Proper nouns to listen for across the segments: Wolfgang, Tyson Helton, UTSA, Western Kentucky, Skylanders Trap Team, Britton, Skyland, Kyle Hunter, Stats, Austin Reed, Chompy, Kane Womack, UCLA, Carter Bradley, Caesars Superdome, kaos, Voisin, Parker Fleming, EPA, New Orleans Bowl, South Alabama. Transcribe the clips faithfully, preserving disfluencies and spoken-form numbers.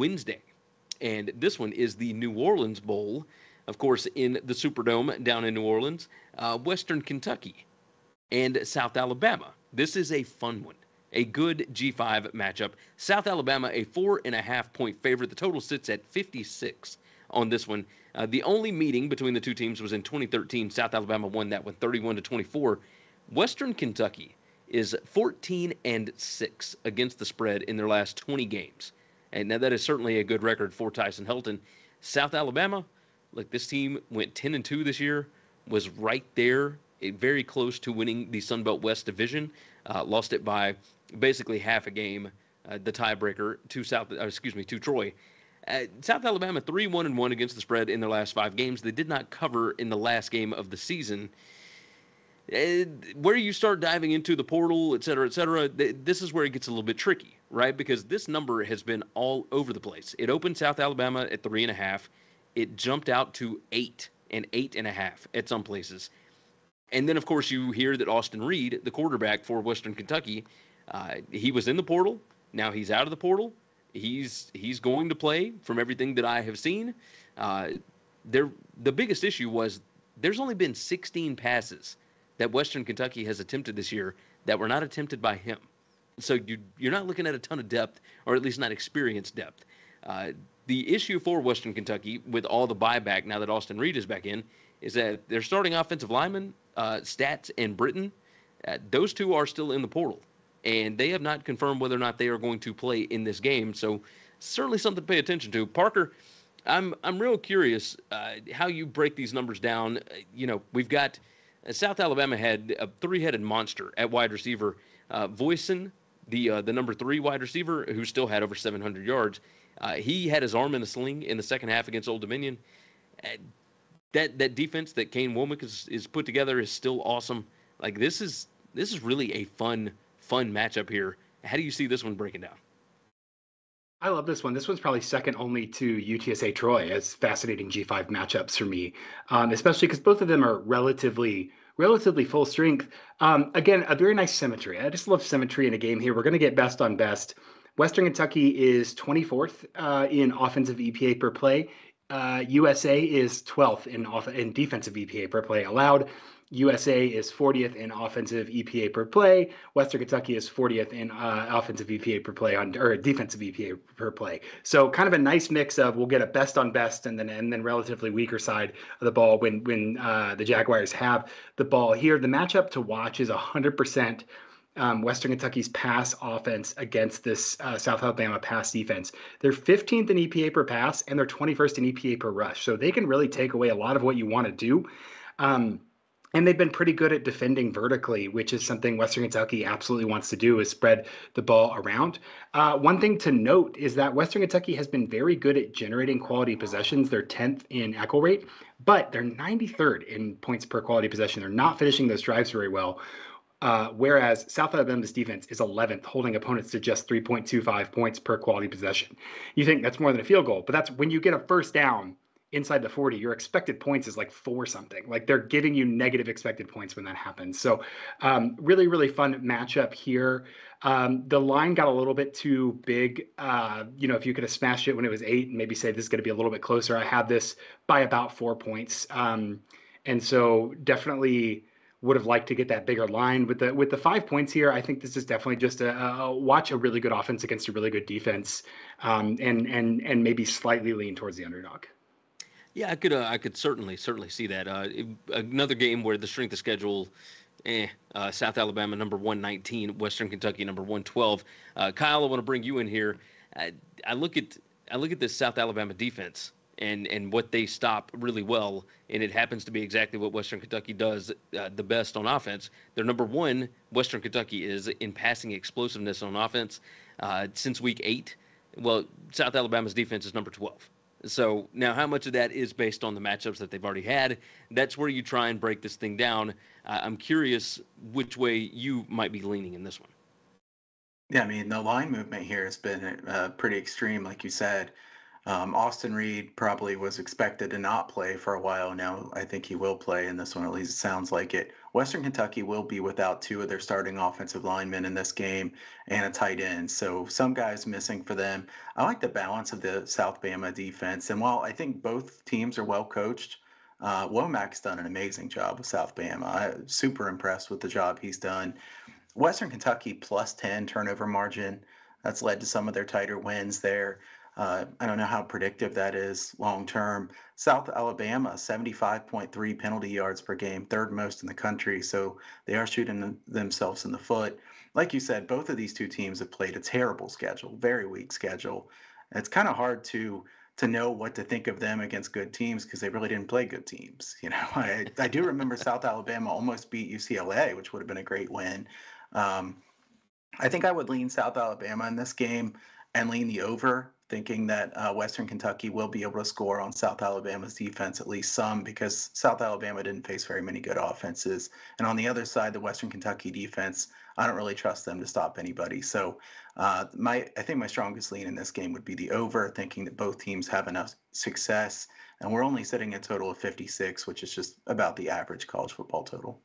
Wednesday. And this one is the New Orleans Bowl, of course, in the Superdome down in New Orleans, uh, Western Kentucky and South Alabama. This is a fun one, a good G five matchup. South Alabama, a four and a half point favorite. The total sits at fifty-six on this one. Uh, the only meeting between the two teams was in twenty thirteen. South Alabama won that one, thirty-one to twenty-four. Western Kentucky is fourteen and six against the spread in their last twenty games. And now that is certainly a good record for Tyson Helton. South Alabama, look, this team went ten and two this year, was right there, very close to winning the Sun Belt West Division. Uh, lost it by basically half a game, uh, the tiebreaker to South, uh, excuse me, to Troy. Uh, South Alabama three and one and one against the spread in their last five games. They did not cover in the last game of the season. Where you start diving into the portal, et cetera, et cetera, th- this is where it gets a little bit tricky, right? Because this number has been all over the place. It opened South Alabama at three and a half. It jumped out to eight and eight and a half at some places. And then, of course, you hear that Austin Reed, the quarterback for Western Kentucky, uh, he was in the portal. Now he's out of the portal. He's he's going to play from everything that I have seen. Uh, there, the biggest issue was there's only been sixteen passes that Western Kentucky has attempted this year that were not attempted by him. So you, you're not looking at a ton of depth, or at least not experienced depth. Uh, the issue for Western Kentucky with all the buyback now that Austin Reed is back in is that they're starting offensive linemen, uh, Stats and Britton. Uh, those two are still in the portal, and they have not confirmed whether or not they are going to play in this game. So certainly something to pay attention to. Parker, I'm I'm real curious uh, how you break these numbers down. Uh, you know, we've got. South Alabama had a three-headed monster at wide receiver. Uh, Voisin, the uh, the number three wide receiver, who still had over seven hundred yards, uh, he had his arm in a sling in the second half against Old Dominion. Uh, that that defense that Kane Womack is, is put together is still awesome. Like this is this is really a fun fun matchup here. How do you see this one breaking down? I love this one. This one's probably second only to U T S A Troy as fascinating G five matchups for me, um, especially because both of them are relatively relatively full strength. Um, again, a very nice symmetry. I just love symmetry in a game here. We're going to get best on best. Western Kentucky is twenty-fourth uh, in offensive E P A per play. Uh, U S A is twelfth in, off- in defensive E P A per play allowed. U S A is fortieth in offensive E P A per play. Western Kentucky is fortieth in uh, offensive E P A per play on or defensive E P A per play. So kind of a nice mix of we'll get a best on best and then and then relatively weaker side of the ball when when uh, the Jaguars have the ball here. The matchup to watch is one hundred percent um, Western Kentucky's pass offense against this uh, South Alabama pass defense. They're fifteenth in E P A per pass and they're twenty-first in E P A per rush. So they can really take away a lot of what you want to do. Um, And they've been pretty good at defending vertically, which is something Western Kentucky absolutely wants to do, is spread the ball around. Uh, one thing to note is that Western Kentucky has been very good at generating quality possessions. They're tenth in tackle rate, but they're ninety-third in points per quality possession. They're not finishing those drives very well, uh, whereas South Alabama's defense is eleventh, holding opponents to just three point two five points per quality possession. You think that's more than a field goal, but that's when you get a first down inside the forty, your expected points is like four something. Like they're giving you negative expected points when that happens. So um, really, really fun matchup here. Um, the line got a little bit too big. Uh, you know, if you could have smashed it when it was eight and maybe say this is going to be a little bit closer, I had this by about four points. Um, and so definitely would have liked to get that bigger line with the with the five points here. I think this is definitely just a, a watch a really good offense against a really good defense um, and, and, and maybe slightly lean towards the underdog. Yeah, I could uh, I could certainly, certainly see that. Uh, another game where the strength of schedule, eh, uh, South Alabama number one nineteen, Western Kentucky number one twelve. Uh, Kyle, I want to bring you in here. I, I look at I look at this South Alabama defense and, and what they stop really well, and it happens to be exactly what Western Kentucky does uh, the best on offense. They're number one, Western Kentucky is, in passing explosiveness on offense uh, since week eight. Well, South Alabama's defense is number twelve. So now how much of that is based on the matchups that they've already had? That's where you try and break this thing down. Uh, I'm curious which way you might be leaning in this one. Yeah, I mean, the line movement here has been uh, pretty extreme, like you said. Um, Austin Reed probably was expected to not play for a while. Now I think he will play in this one, at least it sounds like it. Western Kentucky will be without two of their starting offensive linemen in this game and a tight end, so some guys missing for them. I like the balance of the South Bama defense, and while I think both teams are well coached, uh, Womack's done an amazing job with South Bama. I'm super impressed with the job he's done. Western Kentucky plus ten turnover margin. That's led to some of their tighter wins there. Uh, I don't know how predictive that is long-term. South Alabama, seventy-five point three penalty yards per game, third most in the country, so they are shooting them themselves in the foot. Like you said, both of these two teams have played a terrible schedule, very weak schedule. It's kind of hard to to know what to think of them against good teams because they really didn't play good teams. You know, I, I do remember South Alabama almost beat U C L A, which would have been a great win. Um, I think I would lean South Alabama in this game and lean the over, thinking that uh, Western Kentucky will be able to score on South Alabama's defense, at least some, because South Alabama didn't face very many good offenses. And on the other side, the Western Kentucky defense, I don't really trust them to stop anybody. So uh, my I think my strongest lean in this game would be the over, thinking that both teams have enough success. And we're only sitting a total of fifty-six, which is just about the average college football total.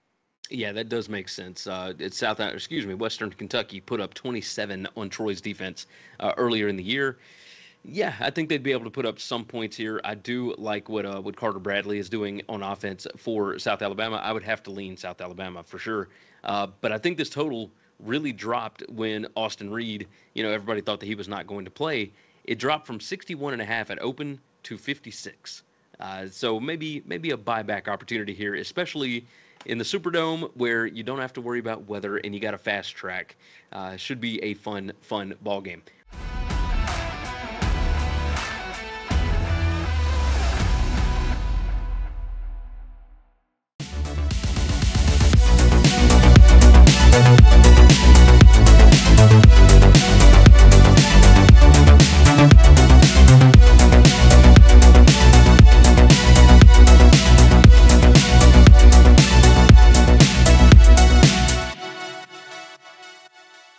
Yeah, that does make sense. Uh, it's South, excuse me, Western Kentucky put up twenty-seven on Troy's defense uh, earlier in the year. Yeah, I think they'd be able to put up some points here. I do like what uh, what Carter Bradley is doing on offense for South Alabama. I would have to lean South Alabama for sure. Uh, but I think this total really dropped when Austin Reed, you know, everybody thought that he was not going to play. It dropped from sixty-one and a half at open to fifty-six. Uh, so maybe maybe a buyback opportunity here, especially in the Superdome where you don't have to worry about weather and you got a fast track. Uh, should be a fun, fun ball game.